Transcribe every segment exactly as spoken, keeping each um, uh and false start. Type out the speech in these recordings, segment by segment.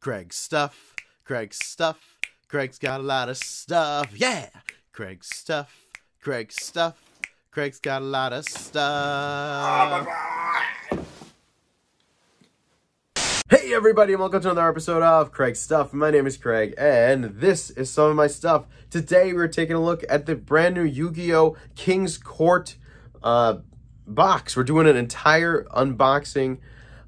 Craig's Stuff, Craig's Stuff, Craig's got a lot of stuff, yeah! Craig's Stuff, Craig's Stuff, Craig's got a lot of stuff. Hey everybody and welcome to another episode of Craig's Stuff. My name is Craig and this is some of my stuff. Today we're taking a look at the brand new Yu-Gi-Oh! King's Court uh, box. We're doing an entire unboxing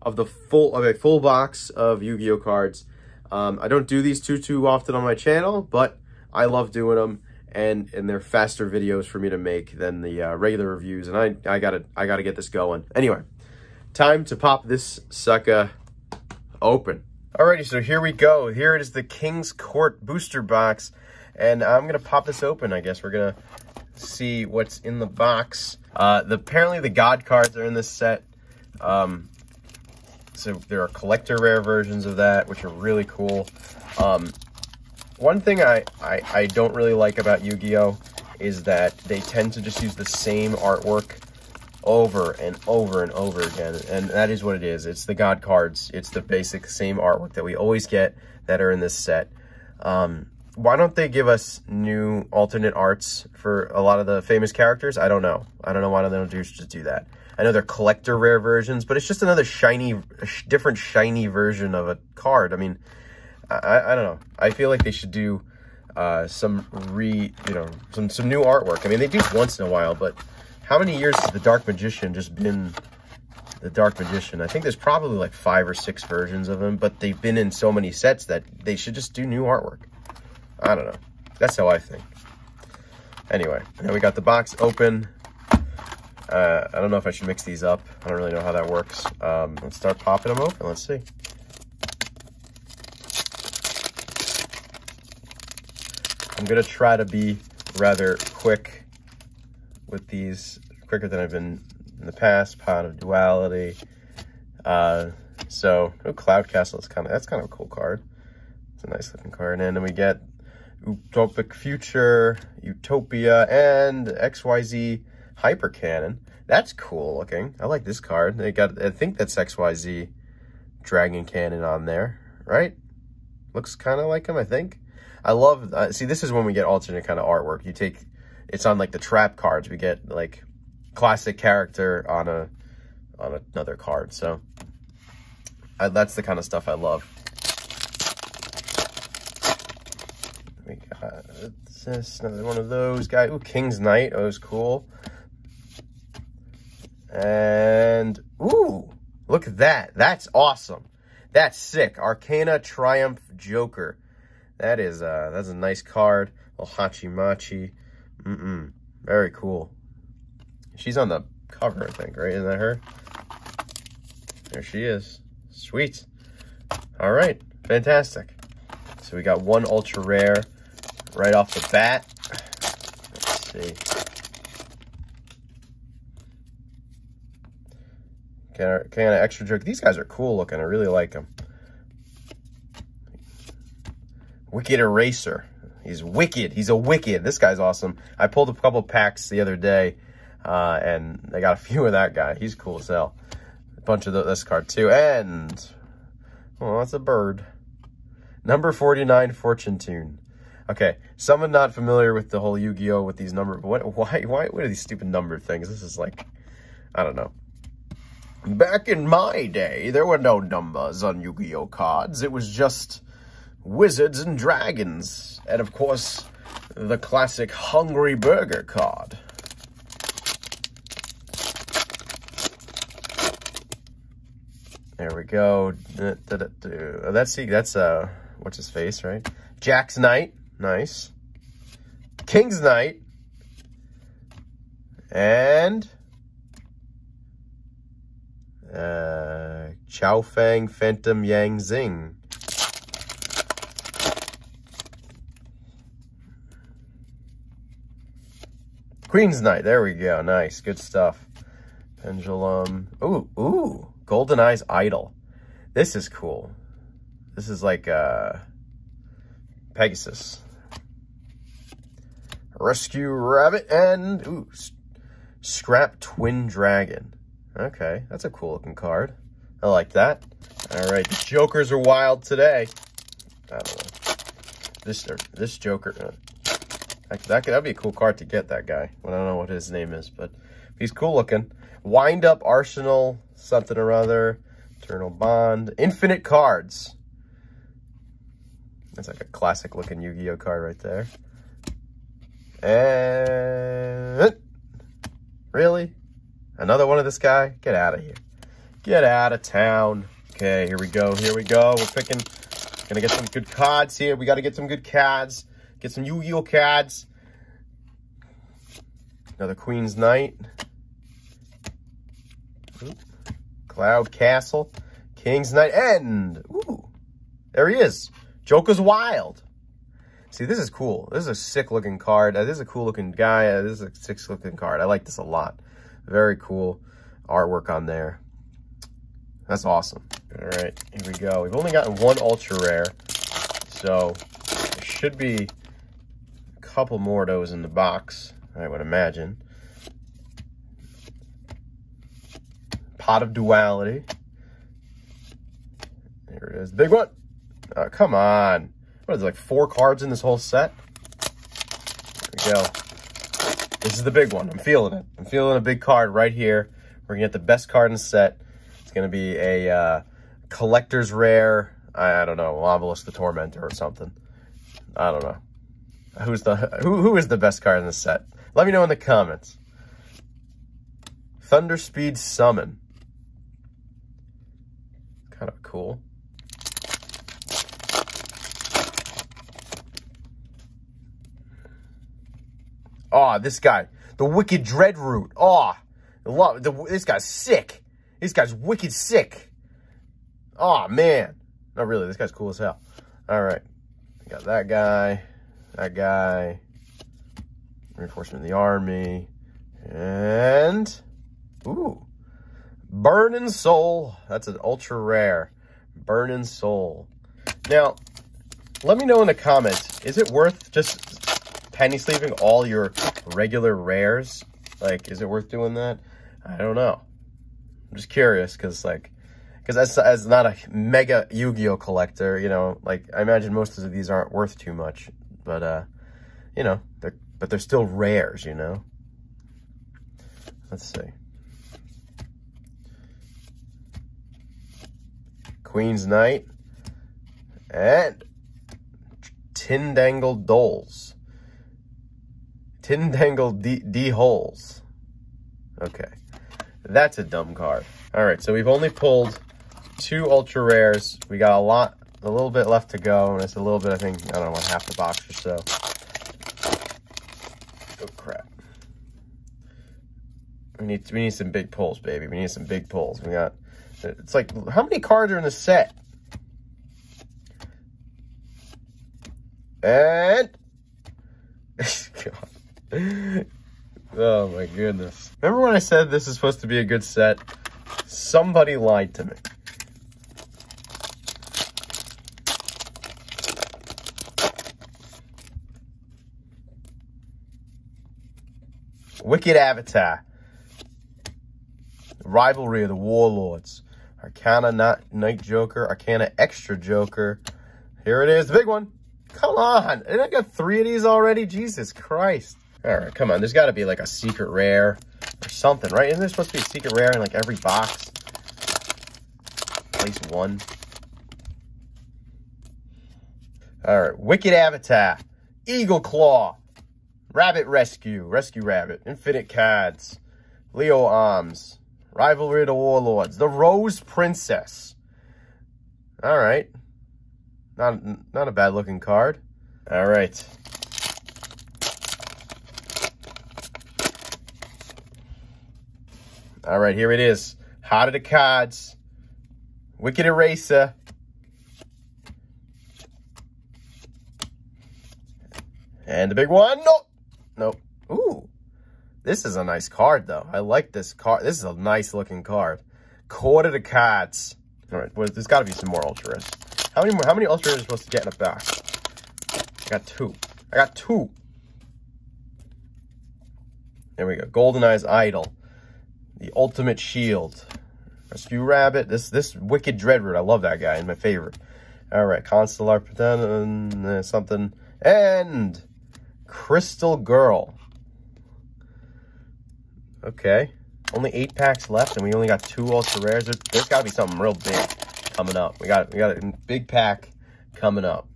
of the full of a full box of Yu-Gi-Oh! Cards. Um, I don't do these too, too often on my channel, but I love doing them, and, and they're faster videos for me to make than the uh, regular reviews, and I, I gotta I gotta get this going. Anyway, time to pop this sucker open. Alrighty, so here we go. Here it is, the King's Court booster box, and I'm gonna pop this open, I guess. We're gonna see what's in the box. Uh, the, apparently the God cards are in this set. Um, So there are collector rare versions of that, which are really cool. Um, one thing I, I, I don't really like about Yu-Gi-Oh! Is that they tend to just use the same artwork over and over and over again. And that is what it is. It's the God cards. It's the basic same artwork that we always get that are in this set. Um, why don't they give us new alternate arts for a lot of the famous characters? I don't know. I don't know why they don't just do that. I know they're collector rare versions, but it's just another shiny, different shiny version of a card. I mean, I, I don't know. I feel like they should do uh, some re, you know, some some new artwork. I mean, they do once in a while, but how many years has the Dark Magician just been the Dark Magician? I think there's probably like five or six versions of him, but they've been in so many sets that they should just do new artwork. I don't know. That's how I think. Anyway, now we got the box open. Uh, I don't know if I should mix these up. I don't really know how that works. Um, let's start popping them open. Let's see. I'm going to try to be rather quick with these, quicker than I've been in the past. Pot of Duality. Uh, so, oh, Cloud Castle is kind of, that's kind of a cool card. It's a nice looking card. And then we get Utopic Future, Utopia, and X Y Z Hyper Cannon. That's cool looking. I like this card. They got, I think that's X Y Z Dragon Cannon on there, right? Looks kind of like him, I think. I love, uh, see, this is when we get alternate kind of artwork. You take, it's on like the trap cards. We get like classic character on a, on another card. So I, that's the kind of stuff I love. We got this, another one of those guys. Ooh, King's Knight. Oh, it was cool. And, ooh, look at that. That's awesome. That's sick. Arcana Triumph Joker. That is, uh, that's a nice card. A little Hachimachi. Mm-mm. Very cool. She's on the cover, I think, right? Isn't that her? There she is. Sweet. All right. Fantastic. So we got one ultra rare right off the bat. Let's see. Kind of extra jerk. These guys are cool looking. I really like them. Wicked Eraser. He's wicked. He's a wicked. This guy's awesome. I pulled a couple packs the other day, uh, and I got a few of that guy. He's cool as hell. A bunch of the, this card too. And oh, that's a bird. Number forty-nine, Fortune Tune. Okay, someone not familiar with the whole Yu-Gi-Oh with these number. What? Why? Why? What are these stupid number things? This is like, I don't know. Back in my day, there were no numbers on Yu-Gi-Oh cards. It was just wizards and dragons. And, of course, the classic Hungry Burger card. There we go. That's, that's uh, what's his face, right? Jack's Knight. Nice. King's Knight. And Uh, Chaofang, Phantom Yang Zing. Queen's Knight, there we go. Nice, good stuff. Pendulum. Ooh, ooh. Golden Eyes Idol. This is cool. This is like uh, Pegasus. Rescue Rabbit and ooh, Scrap Twin Dragon. Okay, that's a cool looking card. I like that. All right, the Jokers are wild today. I don't know. This, this Joker, uh, that, that could that'd be a cool card to get, that guy. Well, I don't know what his name is, but he's cool looking. Wind Up Arsenal, something or other. Eternal Bond. Infinite Cards. That's like a classic looking Yu-Gi-Oh card right there. And really? Another one of this guy? Get out of here. Get out of town. Okay, here we go. Here we go. We're picking. Gonna get some good cards here. We gotta get some good cards. Get some Yu-Gi-Oh cards. Another Queen's Knight. Ooh. Cloud Castle. King's Knight. And ooh, there he is. Joker's wild. See, this is cool. This is a sick looking card. Uh, this is a cool looking guy. Uh, this is a sick looking card. I like this a lot. Very cool artwork on there. That's awesome. All right, here we go. We've only gotten one ultra rare, so there should be a couple more of those in the box, I would imagine. Pot of Duality. There it is. Big one. Oh, come on. What is it, like four cards in this whole set? There we go. This is the big one. I'm feeling it. I'm feeling a big card right here. We're going to get the best card in the set. It's going to be a uh, collector's rare, I, I don't know, Obelisk the Tormentor or something. I don't know. Who's the, who, who is the best card in the set? Let me know in the comments. Thunderspeed Summon. Kind of cool. Oh, this guy, the Wicked Dreadroot. Oh, love the, this guy's sick. This guy's wicked sick. Oh, man. Not really. This guy's cool as hell. All right. We got that guy, that guy, Reinforcement of the Army, and ooh, Burning Soul. That's an ultra rare. Burning Soul. Now, let me know in the comments, is it worth just penny sleeving all your regular rares? Like, is it worth doing that? I don't know. I'm just curious, because like, because as, as not a mega Yu-Gi-Oh collector, you know, like I imagine most of these aren't worth too much, but uh, you know, they're but they're still rares, you know. Let's see. Queen's Knight and Tindangle Doles. Tindangle D, D holes. Okay. That's a dumb card. All right, so we've only pulled two ultra rares. We got a lot, a little bit left to go, and it's a little bit, I think, I don't know, half the box or so. Oh, crap. We need, we need some big pulls, baby. We need some big pulls. We got, it's like, how many cards are in the set? And, God. Oh my goodness. Remember when I said this is supposed to be a good set? Somebody lied to me. Wicked Avatar. Rivalry of the Warlords. Arcana Night Joker. Arcana Extra Joker. Here it is, the big one. Come on. And I got three of these already? Jesus Christ. All right, come on. There's got to be like a secret rare or something, right? Isn't there supposed to be a secret rare in like every box? At least one. All right. Wicked Avatar. Eagle Claw. Rabbit Rescue. Rescue Rabbit. Infinite Cards. Leo Arms. Rivalry of the Warlords. The Rose Princess. All right. Not, not a bad looking card. All right. All right, here it is. Heart of the Cards. Wicked Eraser. And the big one. Nope. Nope. Ooh. This is a nice card, though. I like this card. This is a nice looking card. Court of the Cards. All right, well, there's got to be some more ultra rares. How many more? How many ultra rares are supposed to get in a box? I got two. I got two. There we go. Golden Eyes Idol. The Ultimate Shield. Rescue Rabbit. This this Wicked Dreadroot. I love that guy. He's my favorite. All right, Constellar pretend something and Crystal Girl. Okay, only eight packs left, and we only got two ultra rares. There's got to be something real big coming up. We got we got a big pack coming up.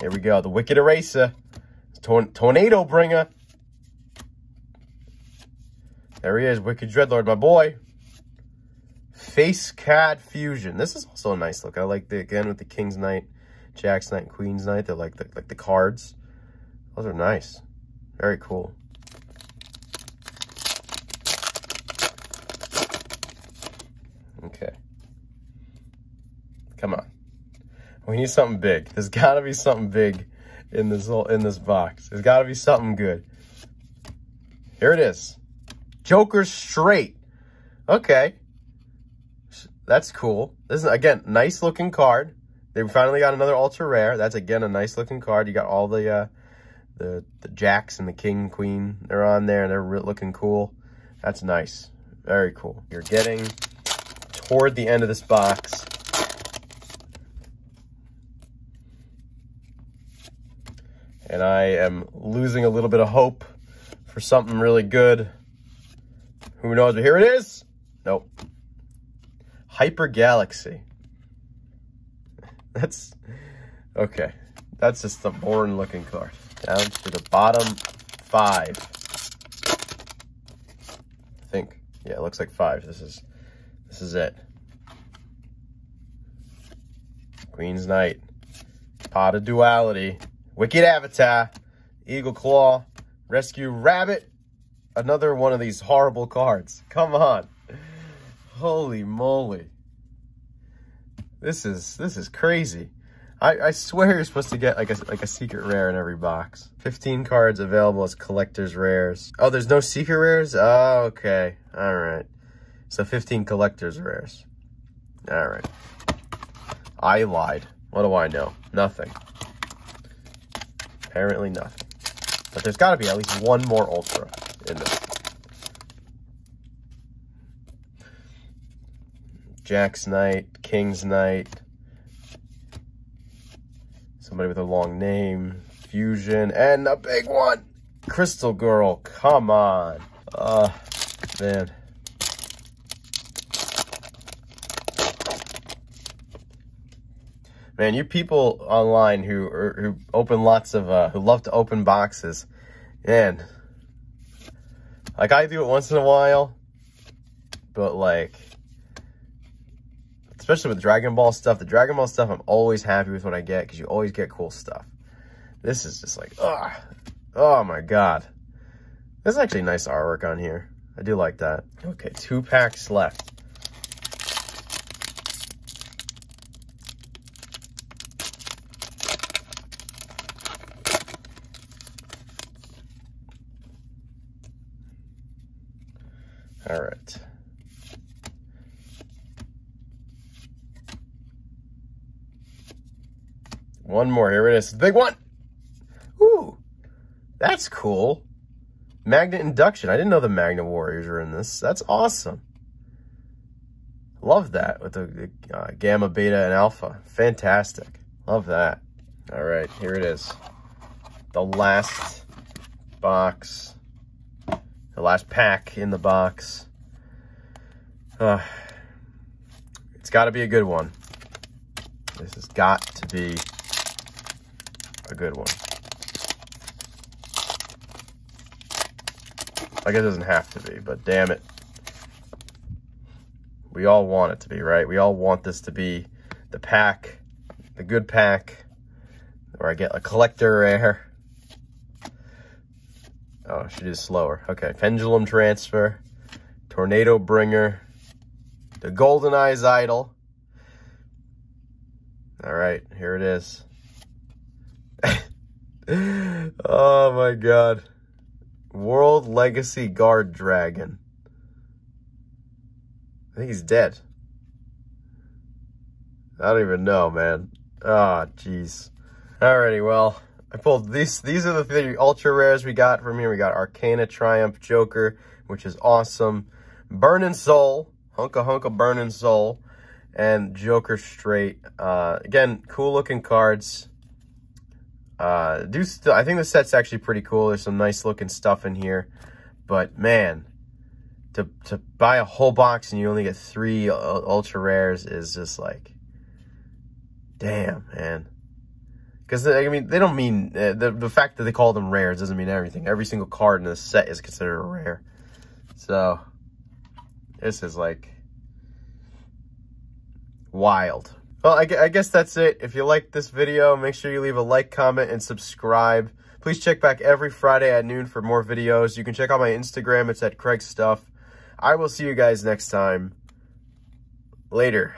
Here we go. The Wicked Eraser, Torn Tornado Bringer. There he is, Wicked Dreadlord, my boy. Face Cat Fusion. This is also a nice look. I like the, again, with the King's Knight, Jack's Knight, Queen's Knight. They're like the, like the cards. Those are nice. Very cool. Okay. Come on. We need something big. There's got to be something big in this whole, in this box. There's got to be something good. Here it is. Joker Straight. Okay. That's cool. This is, again, nice looking card. They finally got another ultra rare. That's, again, a nice looking card. You got all the uh, the, the jacks and the king, queen. They're on there, and they're looking cool. That's nice. Very cool. You're getting toward the end of this box. And I am losing a little bit of hope for something really good. Who knows? But here it is. Nope. Hyper Galaxy. That's okay. That's just the boring looking card. Down to the bottom five. I think. Yeah, it looks like five. This is this is it. Queen's Knight. Pot of Duality. Wicked Avatar, Eagle Claw, Rescue Rabbit. Another one of these horrible cards. Come on. Holy moly. This is this is crazy. I, I swear you're supposed to get like a like a secret rare in every box. fifteen cards available as collector's rares. Oh, there's no secret rares? Oh, okay. All right. So fifteen collector's rares. All right. I lied. What do I know? Nothing. Apparently nothing. But there's got to be at least one more ultra in this. Jack's Knight, King's Knight. Somebody with a long name. Fusion. And a big one. Crystal Girl. Come on. Oh, man. Man, you people online who are, who open lots of uh, who love to open boxes, man. Like I do it once in a while, but like, especially with Dragon Ball stuff, the Dragon Ball stuff, I'm always happy with what I get because you always get cool stuff. This is just like, ugh, oh my god, this is actually nice artwork on here. I do like that. Okay, two packs left. All right. One more. Here it is. The big one. Ooh, that's cool. Magnet Induction. I didn't know the Magnet Warriors were in this. That's awesome. Love that with the uh, Gamma, Beta, and Alpha. Fantastic. Love that. All right. Here it is. The last box. The last pack in the box. Uh, it's got to be a good one. This has got to be a good one. I guess it doesn't have to be, but damn it. We all want it to be, right? We all want this to be the pack, the good pack, where I get a collector rare. Oh, I should do slower. Okay, Pendulum Transfer, Tornado Bringer, the Golden Eyes Idol. All right, here it is. Oh my god. World Legacy Guard Dragon. I think he's dead. I don't even know, man. Ah, oh, jeez. Alrighty, well. I pulled these. These are the three ultra rares we got from here. We got Arcana Triumph Joker. which is awesome. Burning Soul, Hunka Hunka Burning Soul, and Joker Straight. Uh, again, cool looking cards. Uh, do st I think the set's actually pretty cool. There's some nice looking stuff in here, but man, to to buy a whole box and you only get three uh, ultra rares is just like, damn, man. Because, I mean, they don't mean... Uh, the, the fact that they call them rares doesn't mean everything. Every single card in this set is considered a rare. So, this is, like, wild. Well, I, I guess that's it. If you liked this video, make sure you leave a like, comment, and subscribe. Please check back every Friday at noon for more videos. You can check out my Instagram. It's at Craig's Stuff. I will see you guys next time. Later.